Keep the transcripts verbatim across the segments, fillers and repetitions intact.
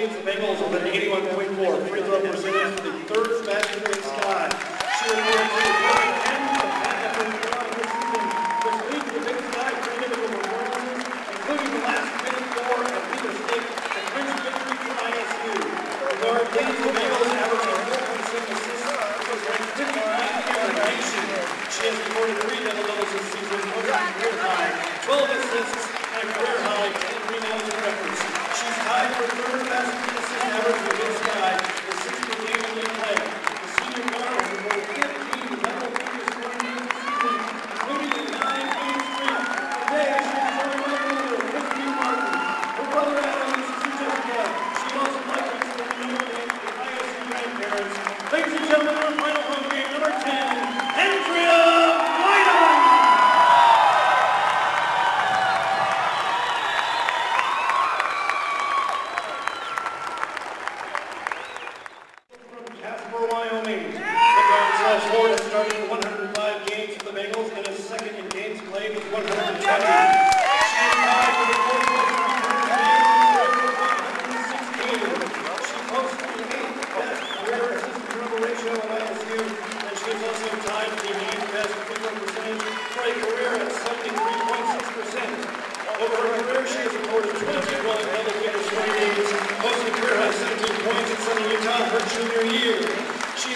leads the Bengals with an eighty-one point four. Free throw percentage for the third best in the sky. Sheer leads to the perfect end of the back of the season, which leads to the big sky for individual performances, including the last minute four at Weber State and winning victory to I S U. Guard leads the Bengals averaging four point six assists, which was ranked fifty-ninth in the nation. She has recorded three double doubles this season, one career high, twelve assists, and a career high ten rebounds and records. She's tied for third best assist average with this guy, the sixth league in the play. The senior guard has more fifteen level fingers for the season, including a nine-game streak. Today, she's joined by her leader, Christy Martin. Her brother Adam is two different guys. She also likes to be known as the I S U grandparents. Ladies and gentlemen, our final home game, number ten, Andrea! She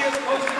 has posted